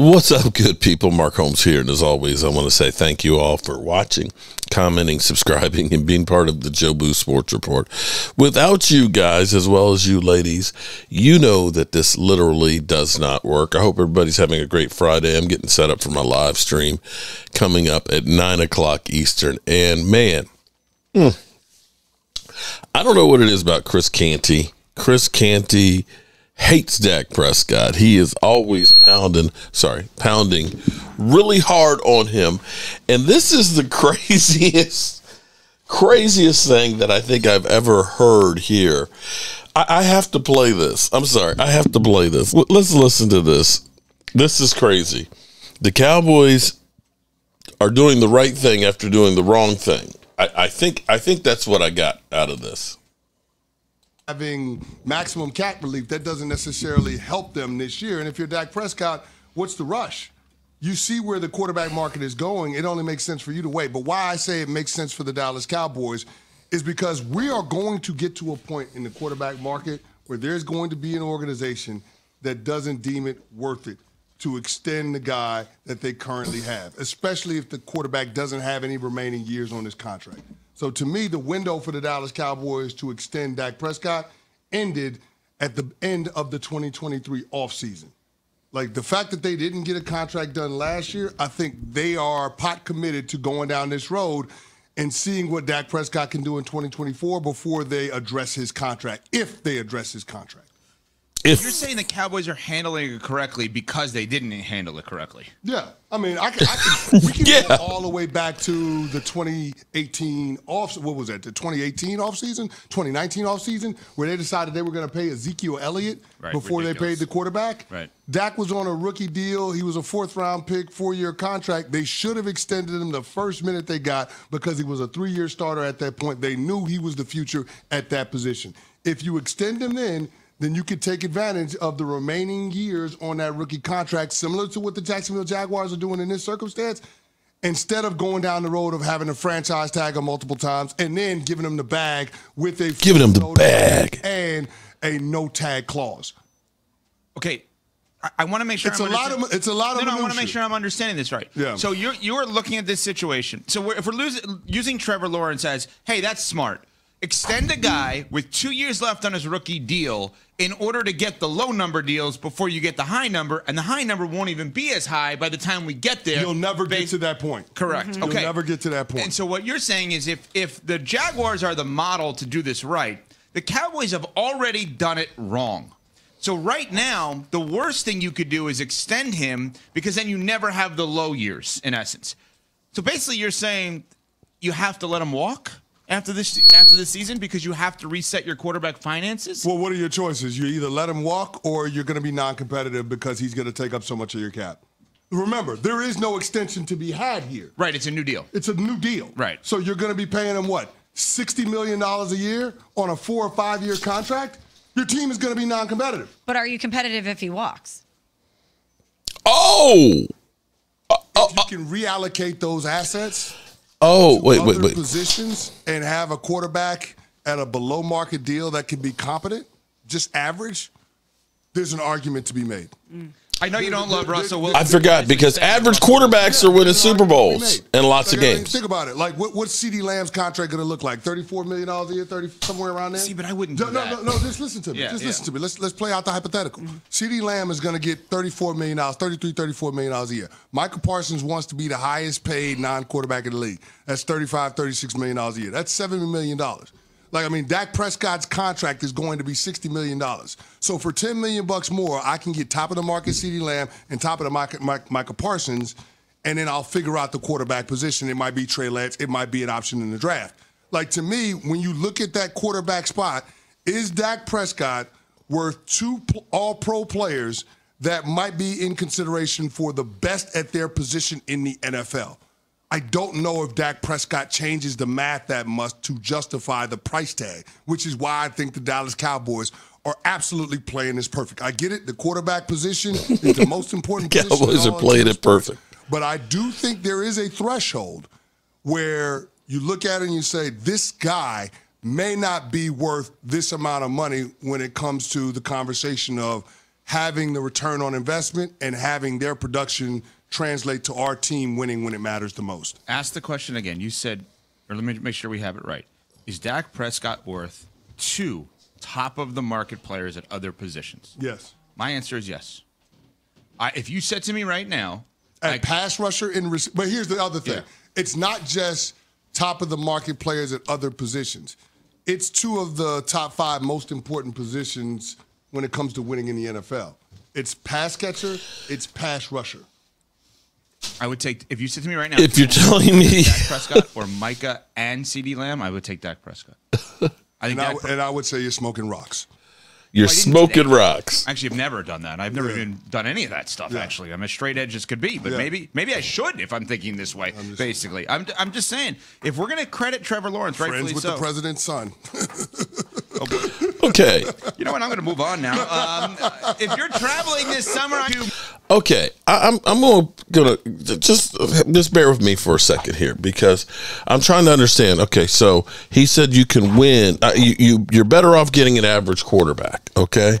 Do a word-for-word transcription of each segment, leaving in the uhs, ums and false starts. What's up, good people? Mark Holmes here, and as always, I want to say thank you all for watching, commenting, subscribing, and being part of the Jobu Sports Report. Without you guys, as well as you ladies, you know that this literally does not work. I hope everybody's having a great Friday. I'm getting set up for my live stream coming up at nine o'clock Eastern, and man, mm, I don't know what it is about Chris Canty. Chris Canty hates Dak Prescott. He is always pounding, sorry, pounding really hard on him. And this is the craziest, craziest thing that I think I've ever heard here. I, I have to play this. I'm sorry. I have to play this. L- let's listen to this. This is crazy. The Cowboys are doing the right thing after doing the wrong thing. I, I think, I think that's what I got out of this. Having maximum cap relief, that doesn't necessarily help them this year. And if you're Dak Prescott, what's the rush? You see where the quarterback market is going. It only makes sense for you to wait. But why I say it makes sense for the Dallas Cowboys is because we are going to get to a point in the quarterback market where there's going to be an organization that doesn't deem it worth it to extend the guy that they currently have, especially if the quarterback doesn't have any remaining years on his contract. So to me, the window for the Dallas Cowboys to extend Dak Prescott ended at the end of the twenty twenty-three offseason. Like, the fact that they didn't get a contract done last year, I think they are pot committed to going down this road and seeing what Dak Prescott can do in twenty twenty-four before they address his contract, if they address his contract. If you're saying the Cowboys are handling it correctly because they didn't handle it correctly. Yeah. I mean, I can, I can, we can yeah. go all the way back to the twenty eighteen off. What was that? The twenty eighteen offseason, twenty nineteen offseason, where they decided they were going to pay Ezekiel Elliott right, before ridiculous. they paid the quarterback. Right. Dak was on a rookie deal. He was a fourth round pick, four year contract. They should have extended him the first minute they got because he was a three year starter at that point. They knew he was the future at that position. If you extend him then, then you could take advantage of the remaining years on that rookie contract, similar to what the Jacksonville Jaguars are doing in this circumstance, instead of going down the road of having a franchise tag him multiple times and then giving him the bag with a giving him the bag and a no-tag clause. Okay, I, I want to make sure it's I'm a lot of it's a lot of. No, no, I want to make sure I'm understanding this right. Yeah. So you're you're looking at this situation. So we're, if we're losing, using Trevor Lawrence as, hey, that's smart. Extend a guy with two years left on his rookie deal in order to get the low number deals before you get the high number, and the high number won't even be as high by the time we get there. You'll never get to that point. Correct. Mm-hmm. Okay. You'll never get to that point. And so what you're saying is if if the Jaguars are the model to do this right, the Cowboys have already done it wrong. So right now, the worst thing you could do is extend him because then you never have the low years, in essence. So basically you're saying you have to let him walk? After this, after this season, because you have to reset your quarterback finances? Well, what are your choices? You either let him walk or you're going to be non-competitive because he's going to take up so much of your cap. Remember, there is no extension to be had here. Right, it's a new deal. It's a new deal. Right. So you're going to be paying him, what, sixty million dollars a year on a four- or five-year contract? Your team is going to be non-competitive. But are you competitive if he walks? Oh! Uh, uh, if you can reallocate those assets... Oh, wait, wait, wait. Positions and have a quarterback at a below market deal that can be competent, just average, there's an argument to be made. Mm. I know you don't love Russell Wilson. I forgot because average quarterbacks are winning Super Bowls and lots of games. Think about it. Like, what, what's CeeDee Lamb's contract going to look like? thirty-four million dollars a year, thirty somewhere around there? See, but I wouldn't do no, that. No, no, no, just listen to me. Yeah, just yeah. listen to me. Let's let's play out the hypothetical. Mm-hmm. CeeDee Lamb is going to get thirty-four million dollars, thirty-three, thirty-four million dollars a year. Micah Parsons wants to be the highest paid non-quarterback in the league. That's thirty-five, thirty-six million dollars a year. That's seventy million dollars. Like, I mean, Dak Prescott's contract is going to be sixty million dollars. So for ten million dollars bucks more, I can get top of the market CeeDee Lamb and top of the Micah, Micah Parsons, and then I'll figure out the quarterback position. It might be Trey Lance. It might be an option in the draft. Like, to me, when you look at that quarterback spot, is Dak Prescott worth two all-pro players that might be in consideration for the best at their position in the N F L? I don't know if Dak Prescott changes the math that much to justify the price tag, which is why I think the Dallas Cowboys are absolutely playing this perfect. I get it. The quarterback position is the most important position. The Cowboys are playing it perfect. But I do think there is a threshold where you look at it and you say, this guy may not be worth this amount of money when it comes to the conversation of, having the return on investment and having their production translate to our team winning when it matters the most. Ask the question again. You said, or let me make sure we have it right. Is Dak Prescott worth two top-of-the-market players at other positions? Yes. My answer is yes. I, if you said to me right now... At I, pass rusher in... But here's the other thing. Yeah. It's not just top-of-the-market players at other positions. It's two of the top five most important positions when it comes to winning in the N F L. It's pass catcher. It's pass rusher. I would take... If you said to me right now... If you're telling me... Dak Prescott or Micah and CeeDee Lamb, I would take Dak Prescott. I think and, I, and I would say you're smoking rocks. You're well, smoking rocks. Actually, I've never done that. I've never yeah. even done any of that stuff, yeah. actually. I'm as straight edge as could be, but yeah. maybe maybe I should if I'm thinking this way, I'm basically. Saying. I'm I'm just saying, if we're going to credit Trevor Lawrence, rightfully so. Friends with the president's son. Okay. You know what? I'm going to move on now. Um, if you're traveling this summer, I do... Okay, I, I'm I'm gonna, gonna just just bear with me for a second here because I'm trying to understand. Okay, so he said you can win. Uh, you, you you're better off getting an average quarterback. Okay,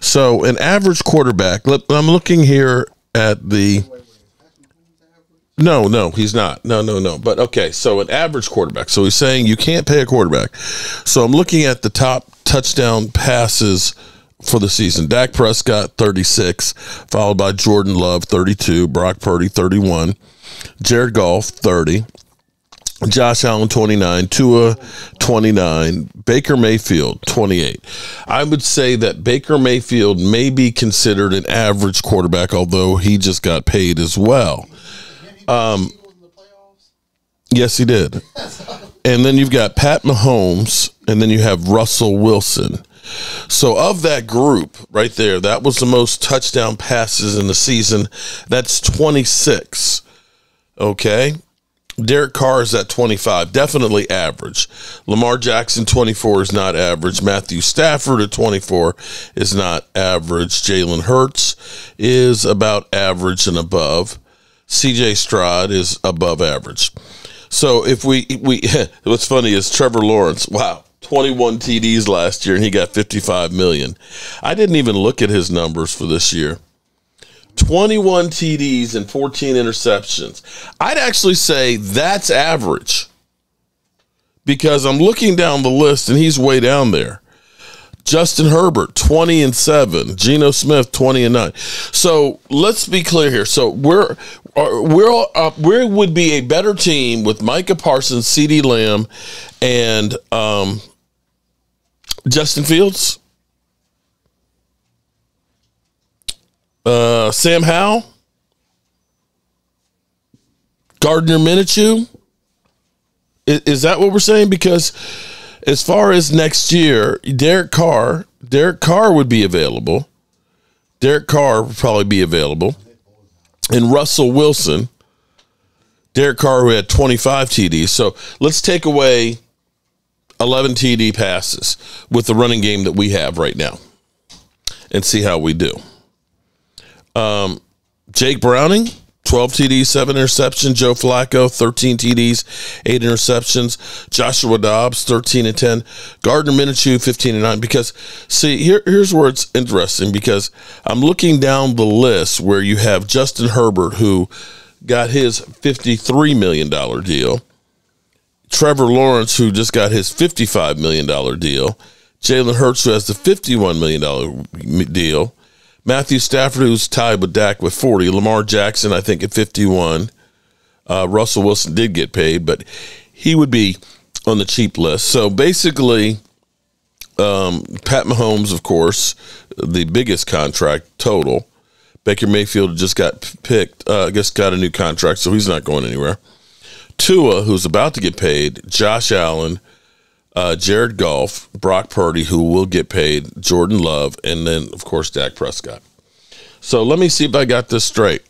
so an average quarterback. Look, I'm looking here at the. No, no, he's not. No, no, no. But okay, so an average quarterback. So he's saying you can't pay a quarterback. So I'm looking at the top touchdown passes for the season. Dak Prescott, thirty-six, followed by Jordan Love, thirty-two, Brock Purdy, thirty-one, Jared Goff, thirty, Josh Allen, twenty-nine, Tua, twenty-nine, Baker Mayfield, twenty-eight. I would say that Baker Mayfield may be considered an average quarterback, although he just got paid as well. Um, yes, he did. And then you've got Pat Mahomes, and then you have Russell Wilson. So of that group right there, that was the most touchdown passes in the season. That's twenty-six. Okay. Derek Carr is at twenty-five, definitely average. Lamar Jackson, twenty-four, is not average. Matthew Stafford at twenty-four is not average. Jalen Hurts is about average and above. C J Stroud is above average. So if we, we what's funny is Trevor Lawrence, wow. twenty-one T Ds last year, and he got fifty-five million dollars. I didn't even look at his numbers for this year. twenty-one T Ds and fourteen interceptions. I'd actually say that's average because I'm looking down the list, and he's way down there. Justin Herbert, twenty and seven. Geno Smith, twenty and nine. So let's be clear here. So we're we're uh, we would be a better team with Micah Parsons, CeeDee Lamb, and um, Justin Fields, uh, Sam Howell, Gardner Minshew. Is, is that what we're saying? Because as far as next year, Derek Carr, Derek Carr would be available. Derek Carr would probably be available. And Russell Wilson, Derek Carr, who had twenty-five T Ds. So let's take away eleven T D passes with the running game that we have right now and see how we do. Um, Jake Browning, twelve T Ds, seven interceptions. Joe Flacco, thirteen T Ds, eight interceptions. Joshua Dobbs, thirteen and ten. Gardner Minshew, fifteen and nine. Because, see, here, here's where it's interesting, because I'm looking down the list where you have Justin Herbert, who got his fifty-three million dollars deal. Trevor Lawrence, who just got his fifty-five million dollars deal. Jalen Hurts, who has the fifty-one million dollars deal. Matthew Stafford, who's tied with Dak with forty. Lamar Jackson, I think, at fifty-one. Uh, Russell Wilson did get paid, but he would be on the cheap list. So basically, um, Pat Mahomes, of course, the biggest contract total. Baker Mayfield just got picked, uh, just got a new contract, so he's not going anywhere. Tua, who's about to get paid. Josh Allen. Uh, Jared Goff, Brock Purdy, who will get paid, Jordan Love, and then, of course, Dak Prescott. So let me see if I got this straight.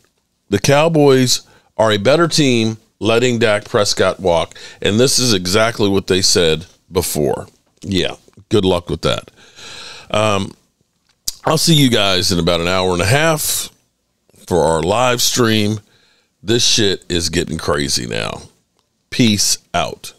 The Cowboys are a better team letting Dak Prescott walk, and this is exactly what they said before. Yeah, good luck with that. Um, I'll see you guys in about an hour and a half for our live stream. This shit is getting crazy now. Peace out.